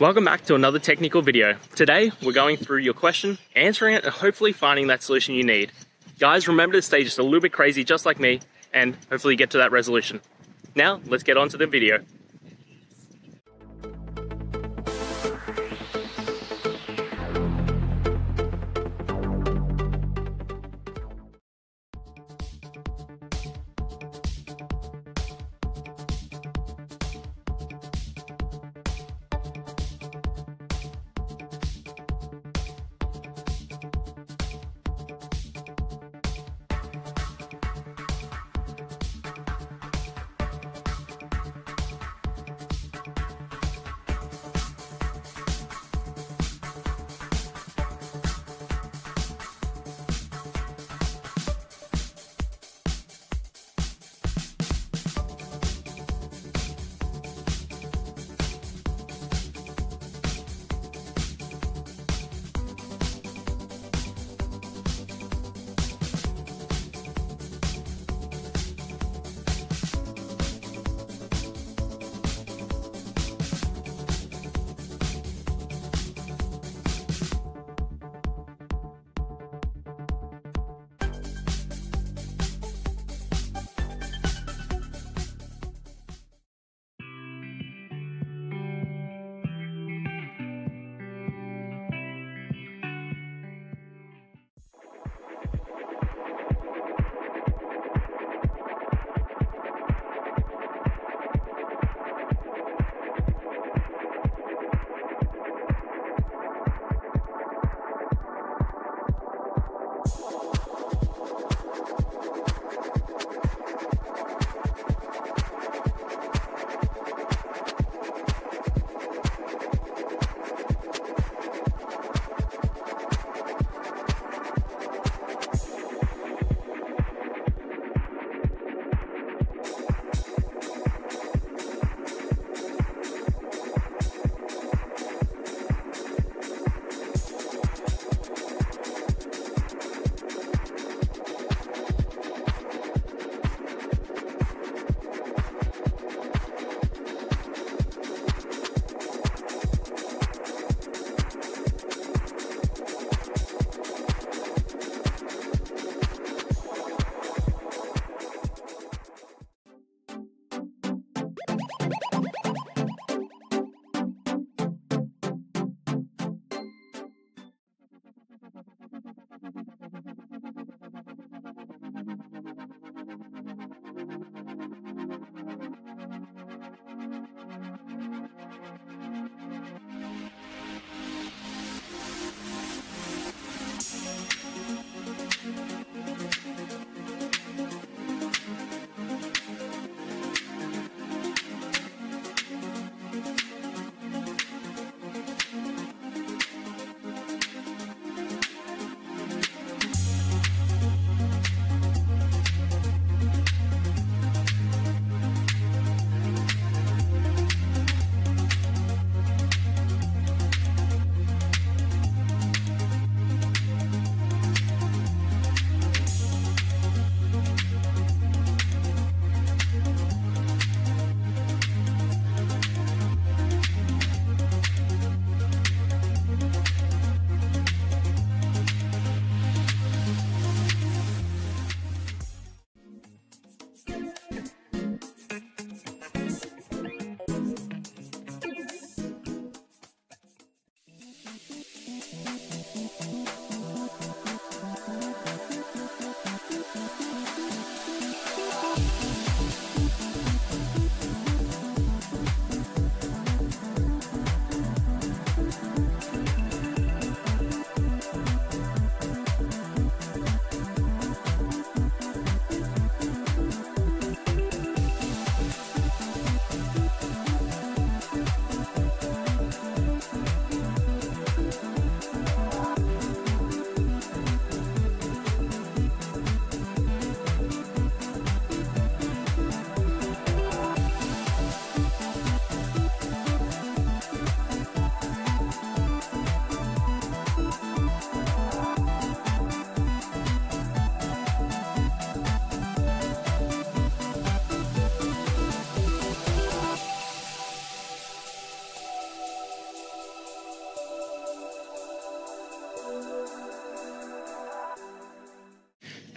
Welcome back to another technical video. Today, we're going through your question, answering it, and hopefully finding that solution you need. Guys, remember to stay just a little bit crazy, just like me, and hopefully get to that resolution. Now, let's get on to the video.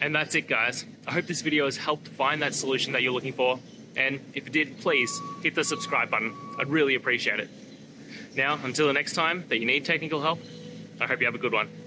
And that's it, guys. I hope this video has helped find that solution that you're looking for. And if it did, please hit the subscribe button. I'd really appreciate it. Now, until the next time that you need technical help, I hope you have a good one.